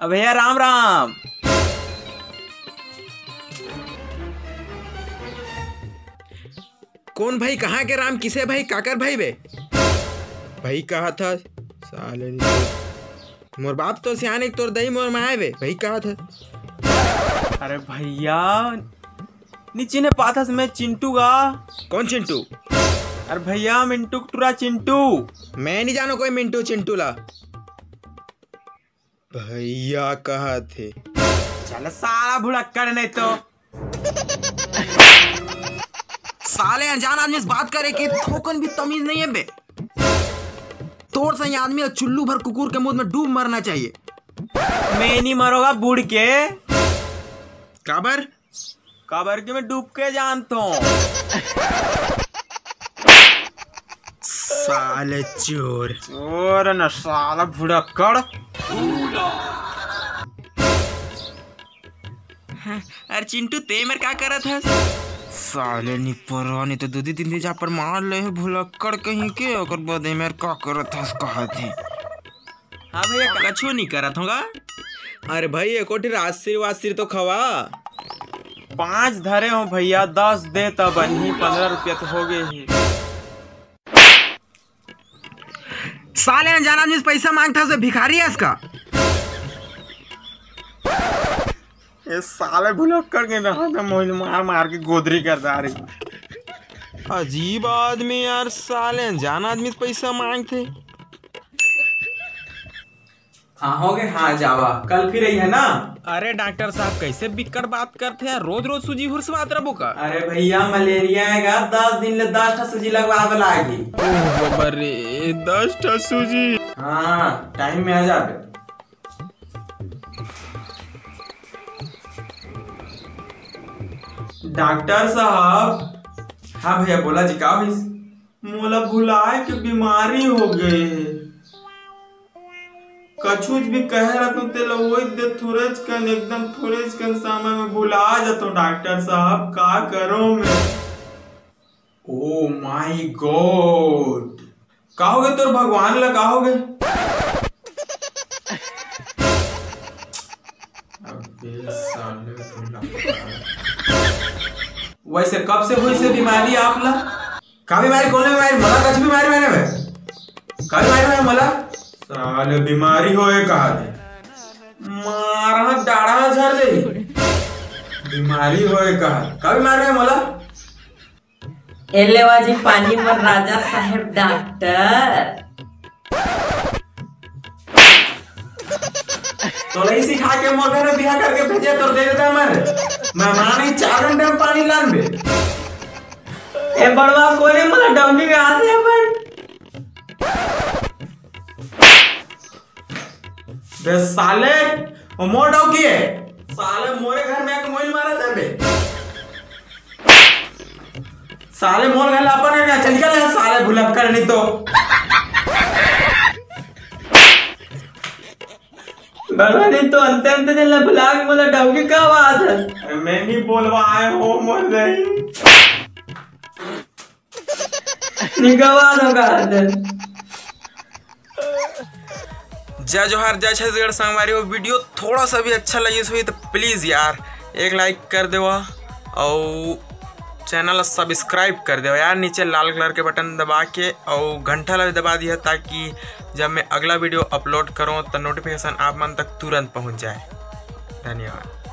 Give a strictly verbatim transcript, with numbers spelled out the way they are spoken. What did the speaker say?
अब भैया राम राम। कौन भाई, कहाँ के राम? किसे भाई? काकर भाई बे भाई कहा था साले, मोर बाप तो सियाने तोर दही मोर माए बे भाई कहा था। अरे भैया नी चिन्ह पाथस मैं चिंटू का। कौन चिंटू? अरे भैया मिंटू टूरा चिंटू। मैं नहीं जानो कोई मिंटू चिंटू ला। भैया कहा थे चल साला भुलक्कड़ नहीं तो साले अनजान आदमी से बात करे के थोकन भी तमीज नहीं है बे। तोड़ सही आदमी और चुल्लू भर कुकुर के मुंह में डूब मरना चाहिए। मैं नहीं मरोगा बूढ़ के। काबर काबर के मैं डूब के जानता हूँ। साले चोर चोर न साला भुलक्कड़। अरे चिंटू ते मेरे क्या कर रहा था? साले नी परवा नहीं तो दो दिन दिन जा पर मार ले भुलक्कड़ कहीं के और बदे मेर का करत हस कहा थे। हां भैया कछु नहीं करत होगा। अरे भाई एक कोटी आशीर्वाद सिर तो खवा। पांच धरे हो भैया, दस दे तब ही पंद्रह रुपया तो हो गए ही। साले अनजान आदमी पैसा मांगता है भिखारी है इसका। ये साले भुलक्कड़ के नहा मोहिल मार मार के गोदरी करता रही। अजीब आदमी यार, साले अनजान आदमी पैसा मांगते। हाँ हो गए, हाँ जावा कल फिर है ना। अरे डॉक्टर साहब कैसे बिकट बात करते हैं, रोज रोज सूजी हुरसवात रबो का। अरे भैया मलेरिया है, दस दिन ले दस टा सूजी लगवा वाला आगी। अरे दस टा सूजी? हाँ टाइम में आ जाबे। डॉक्टर साहब। हाँ भैया बोला जी का भैस? मोला भुलाए के बीमारी हो गए है, कछुच भी कह रहा तू तेला वही दे थोरेज कन एकदम थोरेज कन समय में भुला जातो डॉक्टर साहब, का करो मैं। ओ माय गॉड, कहोगे तोर भगवान ला कहोगे। अबे साले भुला। वैसे कब से हुई से बीमारी आप ला? का बीमारी? कौन बीमारी? मला कछ बीमारी मैंने भाई का बीमारी है मला? साले बीमारी होए कहा दे मारा डाढ़ा झर दे। बीमारी होए कहा का बीमारी है मला? एलेवाजी पानी मर राजा साहेब डॉक्टर। तो ले सिखा के मोर घर में बिहा करके भेजे तो दे देता हमारे। मैं मानी चार घंटे में पानी लान बे। ए बड़वा कोने मला डमली में आ दे अपन। बे साले ओ मोर डौकी है, साले मोरे घर में आके मोइल मारा था बे। साले मोर घर लापन है ना, चल चल साले भुलक्कड़ नहीं तो। बड़वानी तो अंते अंते जल्ला ब्लॉग मोला डौगी का आवाज है। मैं नहीं बोलवा आए हो मोर नहीं निगवा होगा। जय जोहार, जय छत्तीसगढ़ संगवारी। वो वीडियो थोड़ा सा भी अच्छा लगी हुई तो प्लीज़ यार एक लाइक कर देवा और चैनल सब्सक्राइब कर देवा यार। नीचे लाल कलर के बटन दबा के और घंटा ला भी दबा दिया ताकि जब मैं अगला वीडियो अपलोड करूँ तो नोटिफिकेशन आप मन तक तुरंत पहुँच जाए। धन्यवाद।